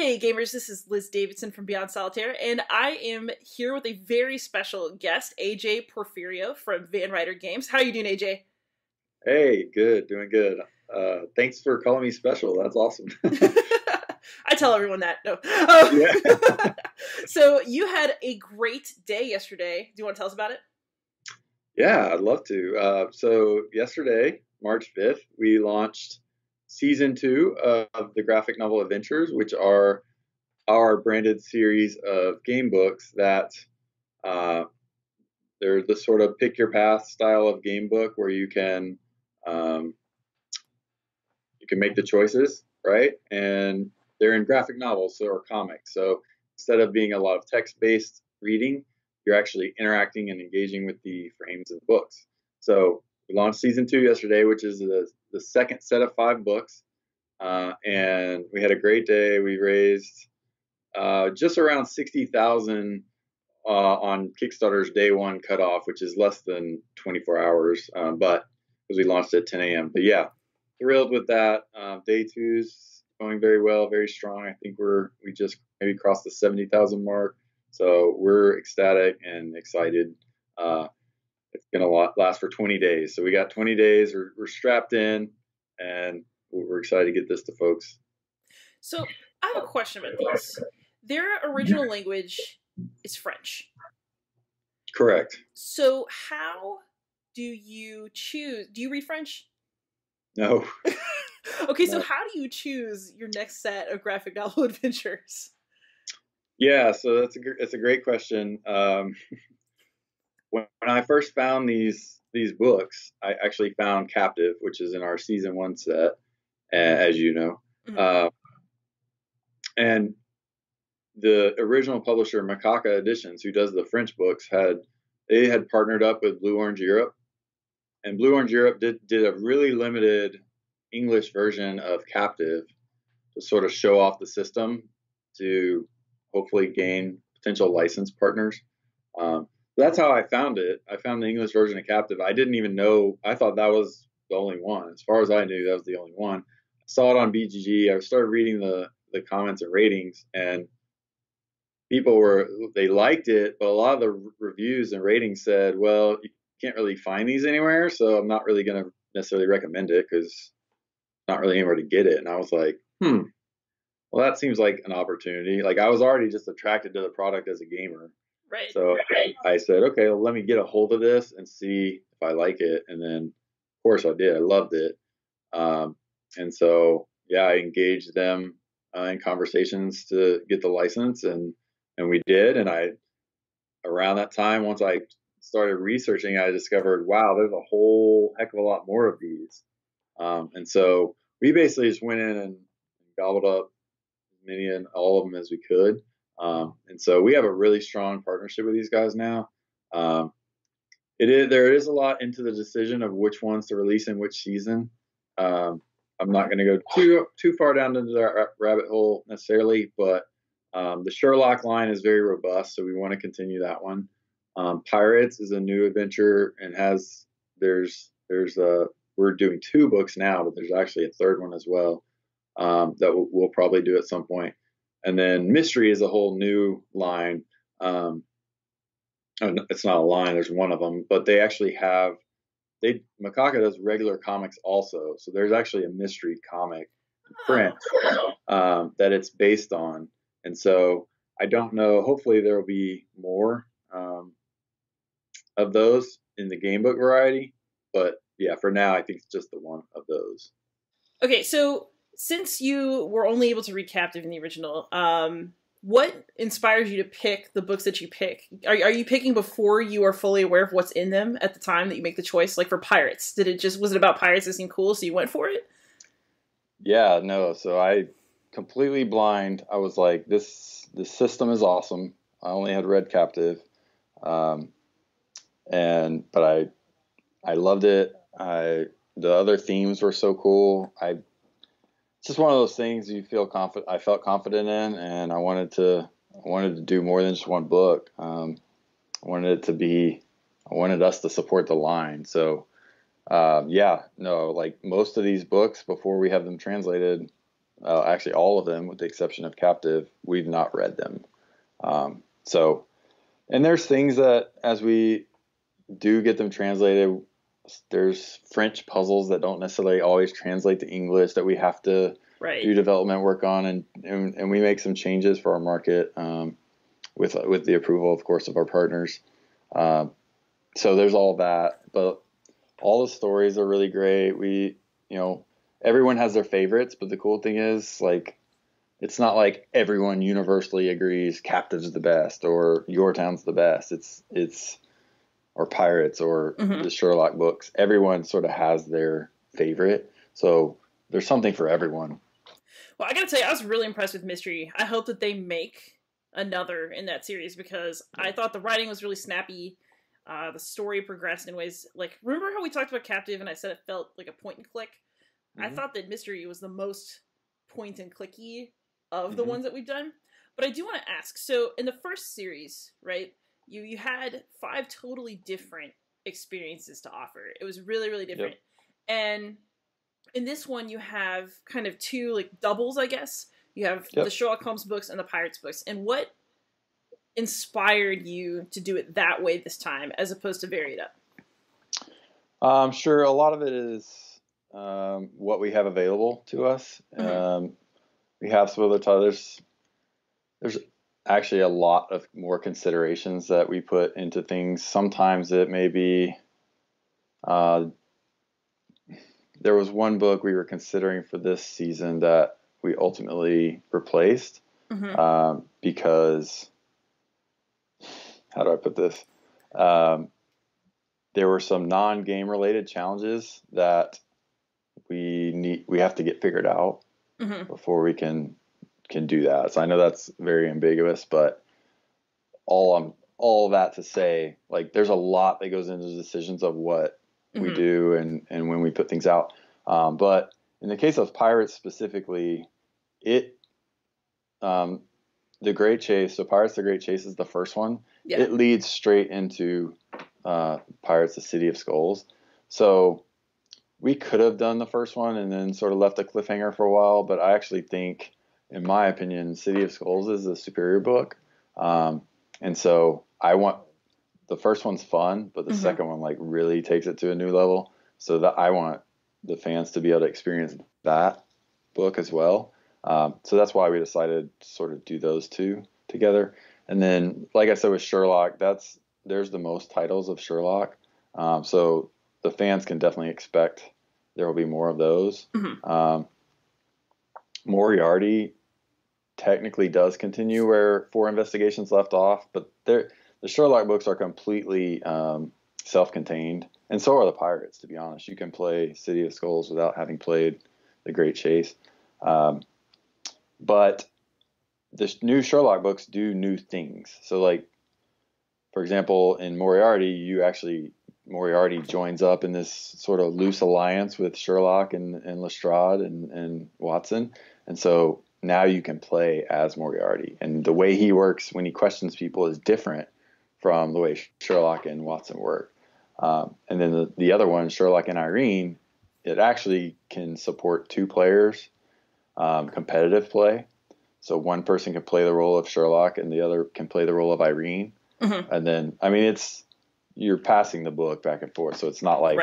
Hey gamers, this is Liz Davidson from Beyond Solitaire, and I am here with a very special guest, AJ Porfirio from Van Ryder Games. How are you doing, AJ? Hey, good, doing good. Thanks for calling me special. That's awesome. I tell everyone that. No. Yeah. So you had a great day yesterday. Do you want to tell us about it? Yeah, I'd love to. So yesterday, March 5th, we launched Season 2 of the Graphic Novel Adventures, which are our branded series of game books that they're the sort of pick your path style of game book where you can make the choices, right? And they're in graphic novels or comics. So instead of being a lot of text-based reading, you're actually interacting and engaging with the frames of the books. So we launched Season 2 yesterday, which is the second set of 5 books, and we had a great day. We raised just around $60,000 on Kickstarter's day one cutoff, which is less than 24 hours, but because we launched at 10 a.m. But yeah, thrilled with that. Day 2's going very well, very strong. I think we just maybe crossed the 70,000 mark, so we're ecstatic and excited. It's going to last for 20 days. So we got 20 days. We're strapped in, and we're excited to get this to folks. So I have a question about these. Their original language is French. Correct. So how do you choose? Do you read French? No. Okay, no. So how do you choose your next set of graphic novel adventures? Yeah, so that's a great question. When I first found these books, I actually found Captive, which is in our Season 1 set, as you know. Mm-hmm. And the original publisher, Makaka Editions, who does the French books, they had partnered up with Blue Orange Europe. And Blue Orange Europe did a really limited English version of Captive to sort of show off the system to hopefully gain potential license partners. That's how I found it. I found the English version of Captive. I didn't even know. I thought that was the only one. As far as I knew, that was the only one. I saw it on BGG. I started reading the comments and ratings, and they liked it, but a lot of the reviews and ratings said, well, you can't really find these anywhere, so I'm not really going to necessarily recommend it because not really anywhere to get it. And I was like, well, that seems like an opportunity. Like, I was already just attracted to the product as a gamer. Right. So I said, okay, well, let me get a hold of this and see if I like it. And then, of course, I did. I loved it. And so, yeah, I engaged them in conversations to get the license, and we did. And around that time, once I started researching, I discovered, wow, there's a whole heck of a lot more of these. And so we basically just went in and gobbled up as many and all of them as we could. And so we have a really strong partnership with these guys now. There is a lot into the decision of which ones to release in which season. I'm not going to go too far down into the rabbit hole necessarily, but the Sherlock line is very robust, so we want to continue that one. Pirates is a new adventure and we're doing 2 books now, but there's actually a third one as well that we'll probably do at some point. And then Mystery is a whole new line. It's not a line. There's one of them, but they actually have. Makaka does regular comics also, so there's actually a mystery comic in print that it's based on. And so I don't know. Hopefully there will be more of those in the game book variety. But yeah, for now I think it's just the one of those. Okay, so. Since you were only able to read Captive in the original, what inspires you to pick the books that you pick? Are you picking before you are fully aware of what's in them at the time that you make the choice? Like for Pirates, was it about pirates that seemed cool, so you went for it? Yeah, no. So I completely blind. I was like, this system is awesome. I only had read Captive, but I loved it. The other themes were so cool. It's just one of those things you feel confident. I felt confident in, and I wanted to do more than just one book. I wanted us to support the line. So, like most of these books, before we have them translated, Actually, all of them, with the exception of Captive, we've not read them. So, and there's things that as we do get them translated, there's French puzzles that don't necessarily always translate to English that we have to do development work on, and we make some changes for our market with the approval, of course, of our partners. So there's all that, but all the stories are really great. We, you know, everyone has their favorites, but the cool thing is, like, it's not like everyone universally agrees Captive's the best or Your Town's the best. It's or Pirates or the Sherlock books. Everyone sort of has their favorite. So there's something for everyone. Well, I got to tell you, I was really impressed with Mystery. I hope that they make another in that series because I thought the writing was really snappy. The story progressed in ways, like, remember how we talked about Captive and I said it felt like a point and click? I thought that Mystery was the most point and clicky of the ones that we've done. But I do want to ask, so in the first series, right, you had 5 totally different experiences to offer. It was really, really different. Yep. And in this one, you have kind of 2, like, doubles, I guess. You have the Sherlock Holmes books and the Pirates books. And what inspired you to do it that way this time as opposed to vary it up? I'm sure a lot of it is what we have available to us. We have some other titles. There's actually a lot of more considerations that we put into things. Sometimes it may be, there was one book we were considering for this season that we ultimately replaced because, how do I put this? There were some non-game related challenges that we have to get figured out before we can do that. So I know that's very ambiguous, but all that to say, like, there's a lot that goes into the decisions of what we do and when we put things out. But in the case of Pirates specifically, the Great Chase, so Pirates the Great Chase is the first one. Yeah. It leads straight into Pirates the City of Skulls. So we could have done the first one and then sort of left a cliffhanger for a while, but I actually think, in my opinion, City of Skulls is a superior book. And so the first one's fun, but the second one, like, really takes it to a new level. So that I want the fans to be able to experience that book as well. So that's why we decided to sort of do those 2 together. And then, like I said, with Sherlock, there's the most titles of Sherlock. So the fans can definitely expect there will be more of those. Moriarty technically does continue where 4 investigations left off, but the Sherlock books are completely self-contained, and so are the Pirates, to be honest. You can play City of Skulls without having played The Great Chase. But the new Sherlock books do new things. So, like, for example, in Moriarty, Moriarty joins up in this sort of loose alliance with Sherlock and Lestrade and Watson. And so now you can play as Moriarty. And the way he works when he questions people is different from the way Sherlock and Watson work. And then the other one, Sherlock and Irene, it actually can support 2 players, competitive play. So one person can play the role of Sherlock and the other can play the role of Irene. And then, I mean, you're passing the book back and forth. So it's not like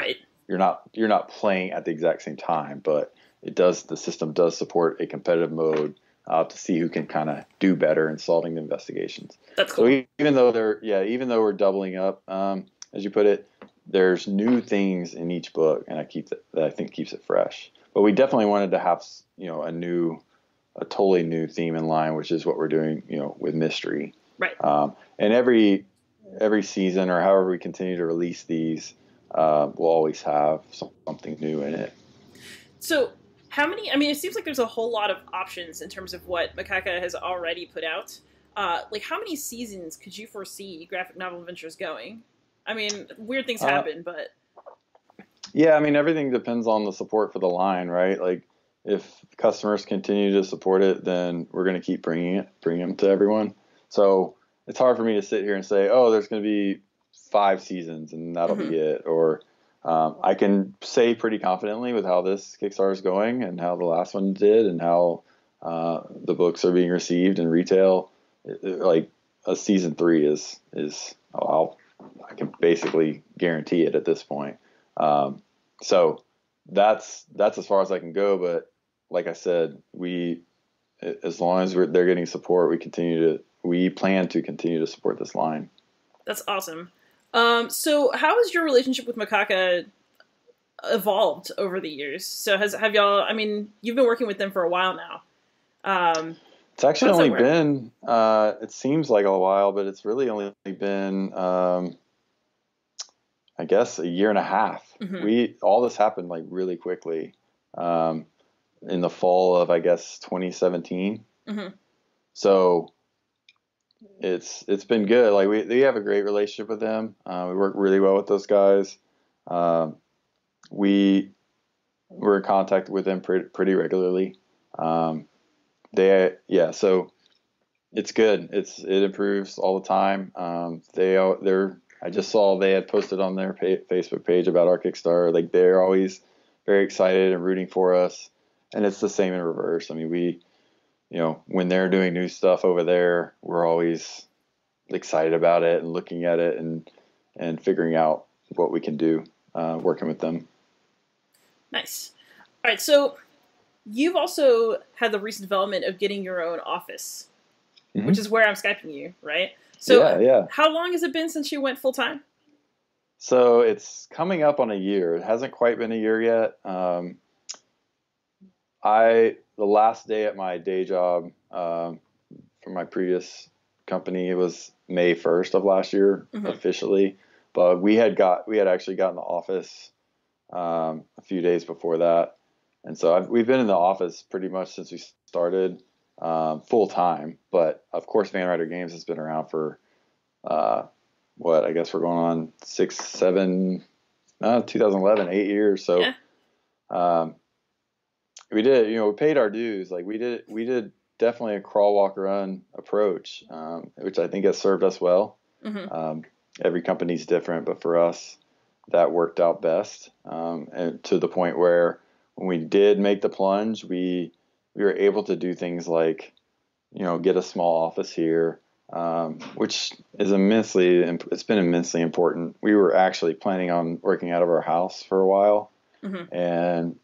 you're not playing at the exact same time, but the system does support a competitive mode to see who can kind of do better in solving the investigations. That's cool. So even though we're doubling up, as you put it, there's new things in each book, and I think keeps it fresh. But we definitely wanted to have, you know, a totally new theme in line, which is what we're doing, you know, with Mystery. Right. And every season, or however we continue to release these, we'll always have something new in it. So how many, I mean, it seems like there's a whole lot of options in terms of what Makaka has already put out. Like, how many seasons could you foresee Graphic Novel Adventures going? I mean, weird things happen, but. Yeah, I mean, everything depends on the support for the line, right? Like, if customers continue to support it, then we're going to keep bringing them to everyone. So it's hard for me to sit here and say, oh, there's going to be 5 seasons and that'll be it. Or I can say pretty confidently with how this Kickstarter is going and how the last one did and how the books are being received in retail. Like a season three is I can basically guarantee it at this point. So that's as far as I can go. But like I said, as long as they're getting support, we plan to continue to support this line. That's awesome. So how has your relationship with Makaka evolved over the years? So have y'all, I mean, you've been working with them for a while now. It's actually only been, it seems like a while, but it's really only been, I guess, a year and a half. Mm-hmm. All this happened like really quickly, in the fall of, I guess, 2017. Mm-hmm. So it's been good. Like we have a great relationship with them. We work really well with those guys. We were in contact with them pretty regularly. So it's good. It improves all the time. I just saw they had posted on their Facebook page about our Kickstarter. Like they're always very excited and rooting for us, and it's the same in reverse. I mean, when they're doing new stuff over there, we're always excited about it and looking at it and figuring out what we can do, working with them. Nice. All right. So you've also had the recent development of getting your own office, mm-hmm. which is where I'm Skyping you, right? So yeah. How long has it been since you went full-time? So it's coming up on a year. It hasn't quite been a year yet. The last day at my day job from my previous company, it was May 1st of last year, mm-hmm. officially. But we had actually gotten the office a few days before that. And so we've been in the office pretty much since we started full time. But of course, Van Ryder Games has been around for 2011, 8 years. So yeah. We did, we paid our dues. Like we did definitely a crawl, walk, run approach, which I think has served us well. Mm-hmm. Every company's different, but for us, that worked out best. And to the point where, when we did make the plunge, we were able to do things like, get a small office here, which is immensely important. We were actually planning on working out of our house for a while, mm-hmm. and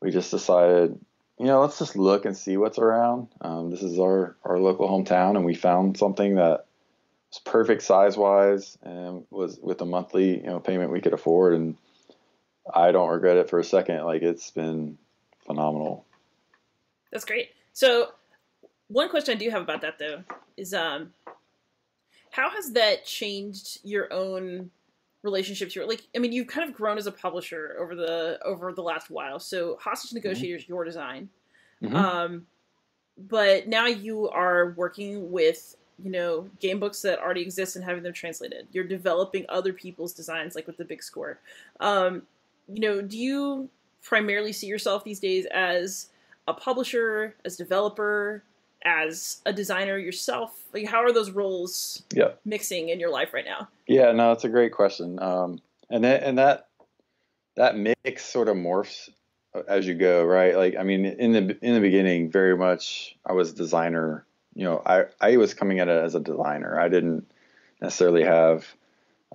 we just decided, let's just look and see what's around. This is our local hometown, and we found something that was perfect size-wise and was with a monthly payment we could afford, and I don't regret it for a second. Like, it's been phenomenal. That's great. So one question I do have about that, though, is how has that changed your own relationships? You've kind of grown as a publisher over the last while. So Hostage Negotiator is mm-hmm. your design. Mm-hmm. But now you are working with, game books that already exist and having them translated. You're developing other people's designs, like with the Big Score. Do you primarily see yourself these days as a publisher, as developer, as a designer yourself? Like, how are those roles mixing in your life right now? Yeah, no, that's a great question. And that mix sort of morphs as you go, right? Like, I mean, in the beginning, very much I was a designer. I was coming at it as a designer. I didn't necessarily have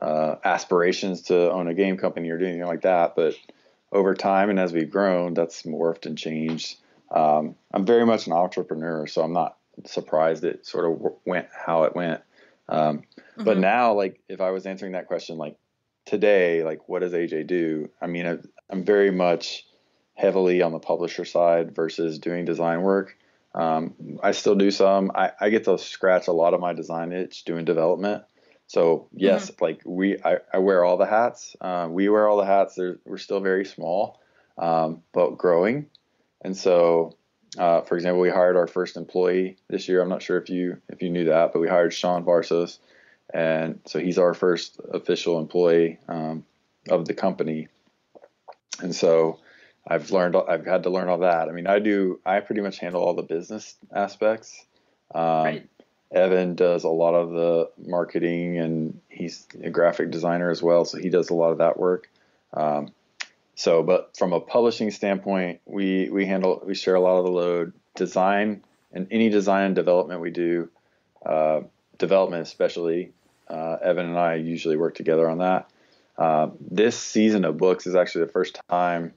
aspirations to own a game company or do anything like that. But over time, and as we've grown, that's morphed and changed. I'm very much an entrepreneur, so I'm not surprised it sort of went how it went. Mm-hmm. But now, like, if I was answering that question, like today, like what does AJ do? I mean, I'm very much heavily on the publisher side versus doing design work. I still do some. I get to scratch a lot of my design itch doing development. So yes, mm-hmm. like I wear all the hats. We wear all the hats. We're still very small, but growing. And so, for example, we hired our first employee this year. I'm not sure if you knew that, but we hired Sean Varsos, and so he's our first official employee of the company. And so, I've had to learn all that. I mean, I pretty much handle all the business aspects. Right. Evan does a lot of the marketing, and he's a graphic designer as well. So he does a lot of that work. So, but from a publishing standpoint, we share a lot of the load. Design and any design and development we do, development especially, Evan and I usually work together on that. This season of books is actually the first time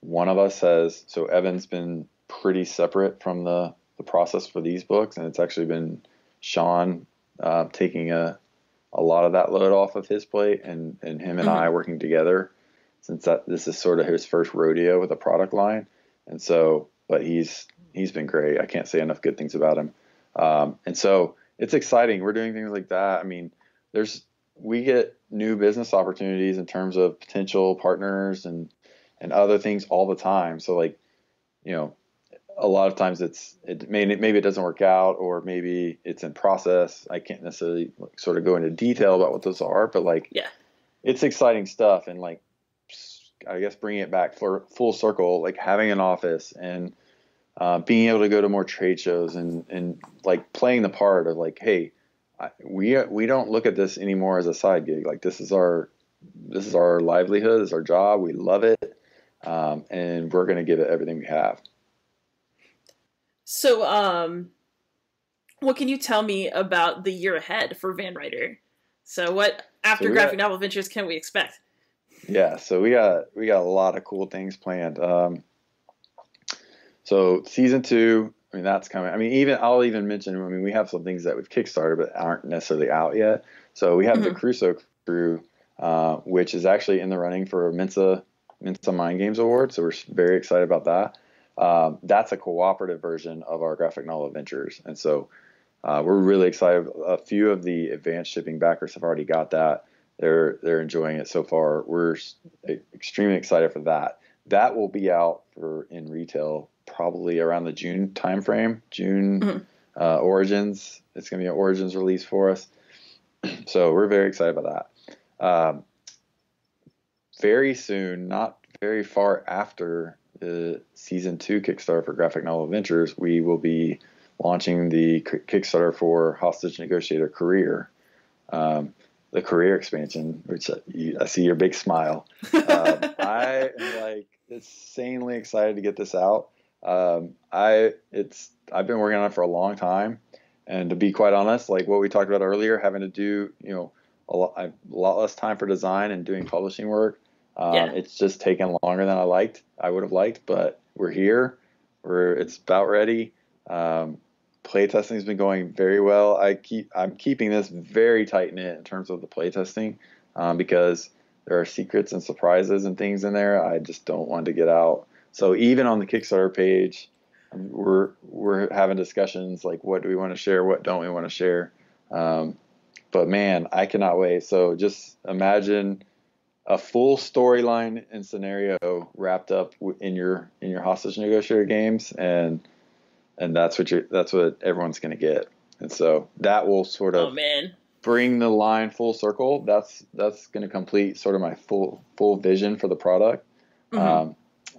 one of us has, so Evan's been pretty separate from the process for these books, and it's actually been Sean taking a lot of that load off of his plate, and him and I working together, since this is sort of his first rodeo with a product line. And so, but he's been great. I can't say enough good things about him. And so it's exciting. We're doing things like that. I mean, we get new business opportunities in terms of potential partners and other things all the time. So, like, you know, a lot of times maybe it doesn't work out, or maybe it's in process. I can't necessarily sort of go into detail about what those are, but like, yeah, it's exciting stuff. And like, I guess bringing it back for full circle, like having an office and being able to go to more trade shows and like playing the part of like, hey, we don't look at this anymore as a side gig. Like, this is our livelihood, this is our job. We love it. And we're going to give it everything we have. So, what can you tell me about the year ahead for Van Ryder? So what, after Graphic Novel Adventures, can we expect? Yeah, so we got a lot of cool things planned. So season 2, I mean, that's coming. I mean, I'll even mention, I mean, we have some things that we've Kickstarted but aren't necessarily out yet. So we have the Crusoe Crew, which is actually in the running for a Mensa Mind Games Award. So we're very excited about that. That's a cooperative version of our Graphic Novel Adventures. And so we're really excited. A few of the advanced shipping backers have already got that. They're enjoying it so far. We're extremely excited for that. That will be out in retail probably around the June timeframe. Origins. It's going to be an Origins release for us. So we're very excited about that. Very soon, not very far after the season 2 Kickstarter for Graphic Novel Adventures, we will be launching the Kickstarter for Hostage Negotiator Career. The career expansion, which I see your big smile. I am like insanely excited to get this out. I've been working on it for a long time, and to be quite honest, like what we talked about earlier, having to do, you know, a lot less time for design and doing publishing work. It's just taken longer than I would have liked, but we're here. It's about ready. Playtesting has been going very well. I'm keeping this very tight knit in terms of the playtesting, because there are secrets and surprises and things in there I just don't want to get out. So even on the Kickstarter page, we're having discussions like, what do we want to share, what don't we want to share? But man, I cannot wait. So just imagine a full storyline and scenario wrapped up in your Hostage Negotiator games, and that's what everyone's going to get. And so that will sort of bring the line full circle. That's going to complete sort of my full vision for the product.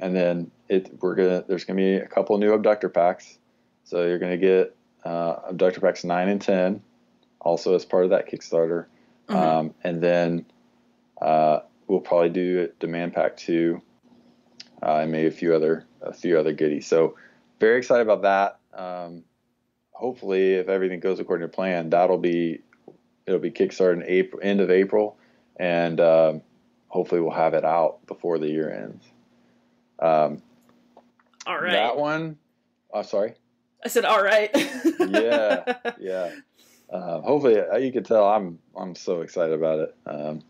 And then there's going to be a couple new abductor packs. So you're going to get abductor packs 9 and 10 also as part of that Kickstarter. And then we'll probably do demand pack 2, and maybe a few other goodies. So, very excited about that. Hopefully, if everything goes according to plan, it'll be Kickstarted in April, end of April, and hopefully we'll have it out before the year ends. All right. That one. Oh, sorry. I said all right. Yeah. Hopefully, you can tell I'm so excited about it.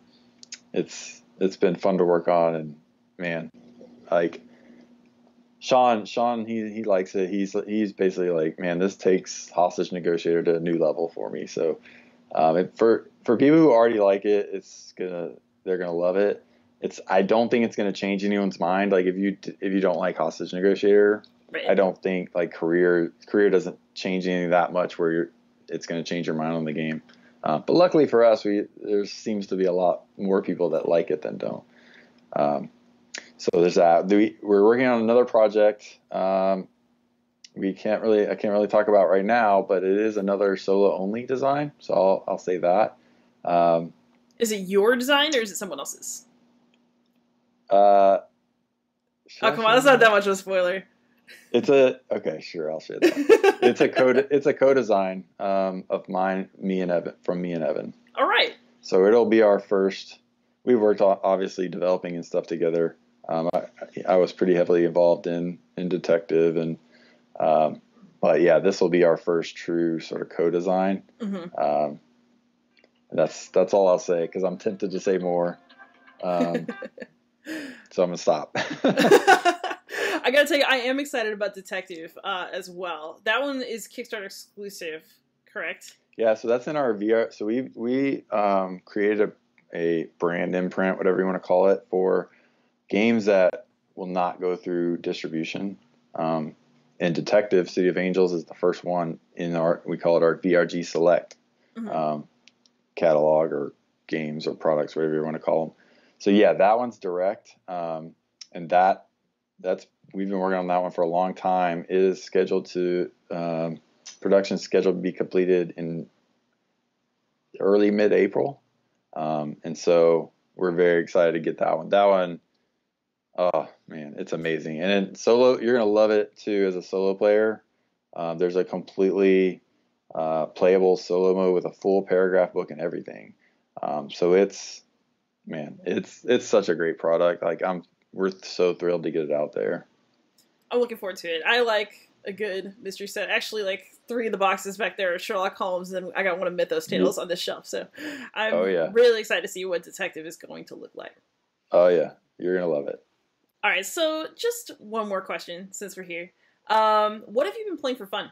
It's been fun to work on, and man, like. Sean, he likes it. He's basically like, man, this takes Hostage Negotiator to a new level for me. So, for people who already like it, they're gonna love it. I don't think it's gonna change anyone's mind. Like if you don't like Hostage Negotiator, right. I don't think like career doesn't change anything that much where it's gonna change your mind on the game. But luckily for us, there seems to be a lot more people that like it than don't. So there's that. We're working on another project. I can't really talk about right now, but it is another solo only design. So I'll say that. Is it your design or is it someone else's? Oh, come on, that's not that much of a spoiler. It's a okay, sure, I'll share that. it's a co-design of mine, me and Evan. All right. So it'll be our first. We've worked on obviously developing and stuff together. I was pretty heavily involved in Detective, and but yeah, this will be our first true sort of co-design. Mm-hmm. And that's all I'll say because I'm tempted to say more, so I'm gonna stop. I gotta tell you, I am excited about Detective as well. That one is Kickstarter exclusive, correct? Yeah, so that's in our VR. So we created a brand imprint, whatever you want to call it, for games that will not go through distribution. And Detective City of Angels is the first one in our, we call it our VRG select mm-hmm. Catalog or games or products, whatever you want to call them. So yeah, that one's direct, and that's we've been working on that one for a long time. It is scheduled to production scheduled to be completed in early mid-April, and so we're very excited to get that one. That one, oh man, it's amazing. And then solo, you're gonna love it too as a solo player. There's a completely playable solo mode with a full paragraph book and everything. So it's, man, it's such a great product. Like we're so thrilled to get it out there. I'm looking forward to it. I like a good mystery set. Actually, like 3 of the boxes back there are Sherlock Holmes, and I got one of Mythos Tales on this shelf. So I'm really excited to see what Detective is going to look like. Oh yeah, you're gonna love it. All right, so just one more question since we're here. What have you been playing for fun?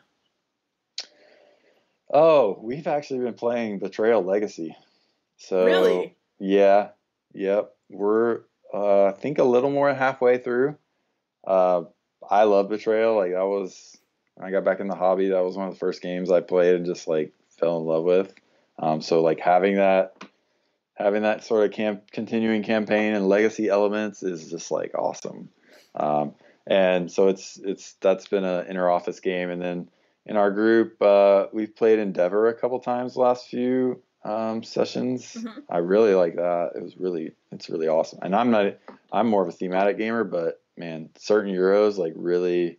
Oh, we've actually been playing Betrayal Legacy. So really? Yeah, yep. We're I think a little more than halfway through. I love Betrayal. Like that was when I got back in the hobby. That was one of the first games I played and just like fell in love with. So like having that sort of continuing campaign and legacy elements is just like awesome. And so that's been an inter-office game. And then in our group, we've played Endeavor a couple times the last few sessions. Mm-hmm. I really like that. It's really awesome. And I'm more of a thematic gamer, but man, certain Euros like really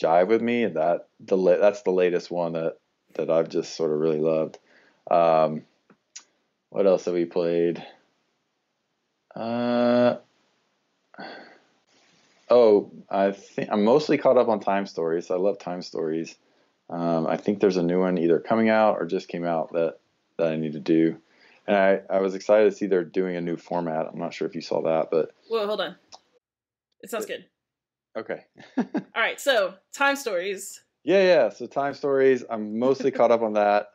jive with me. And that's the latest one that I've just sort of really loved. What else have we played? I think I'm mostly caught up on Time Stories. I love Time Stories. I think there's a new one either coming out or just came out that I need to do. And I was excited to see they're doing a new format. I'm not sure if you saw that, but... Whoa, hold on. It sounds good. Okay. All right, so Time Stories. Yeah. So Time Stories, I'm mostly caught up on that.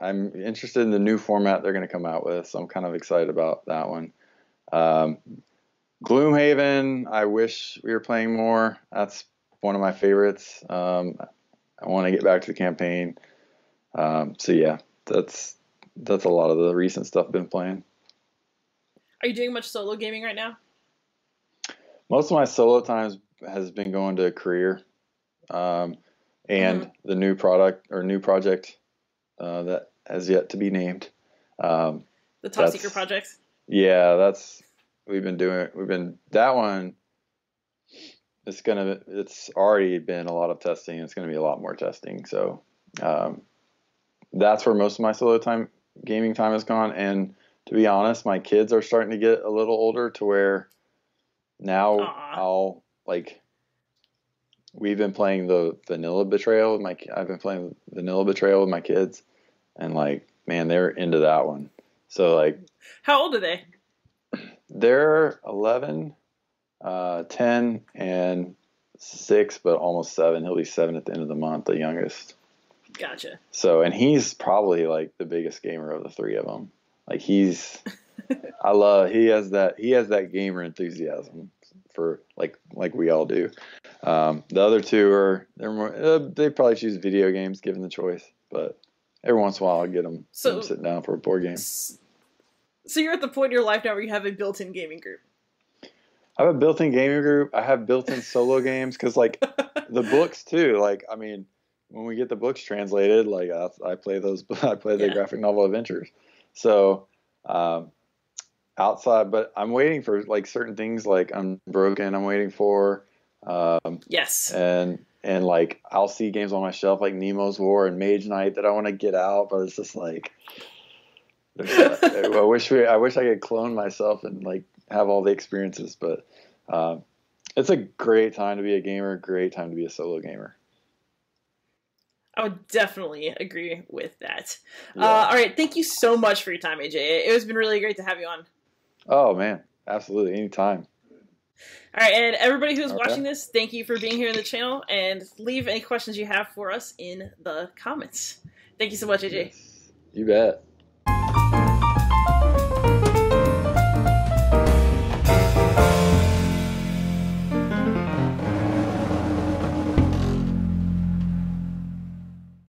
I'm interested in the new format they're going to come out with, so I'm kind of excited about that one. Gloomhaven, I wish we were playing more. That's one of my favorites. I want to get back to the campaign. So yeah, that's a lot of the recent stuff I've been playing. Are you doing much solo gaming right now? Most of my solo times has been going to Career, and the new project that has yet to be named. The top secret projects. Yeah, that one. It's already been a lot of testing. It's gonna be a lot more testing. So that's where most of my solo time gaming time has gone. And to be honest, my kids are starting to get a little older to where now I'll like. We've been playing the vanilla Betrayal with my. I've been playing vanilla Betrayal with my kids, and like man, they're into that one. So like, how old are they? They're 11. 10 and 6, but almost 7. He'll be 7 at the end of the month, the youngest. Gotcha. So, and he's probably like the biggest gamer of the 3 of them. Like he has that gamer enthusiasm for like we all do. The other 2 they probably choose video games given the choice, but every once in a while I'll get them, sitting down for a board game. So you're at the point in your life now where you have a built-in gaming group. I have a built-in gaming group. I have built-in solo games because, like, the books too. Like, I mean, when we get the books translated, like, I play the Graphic Novel Adventures. So outside, but I'm waiting for like certain things like Unbroken. I'm waiting for yes, and like I'll see games on my shelf like Nemo's War and Mage Knight that I want to get out, but it's just like I wish I could clone myself and like have all the experiences, but it's a great time to be a gamer, great time to be a solo gamer. I would definitely agree with that. Yeah. All right. Thank you so much for your time, AJ. It has been really great to have you on. Oh, man. Absolutely. Anytime. All right. And everybody who's watching this, thank you for being here in the channel. And leave any questions you have for us in the comments. Thank you so much, AJ. Yes. You bet.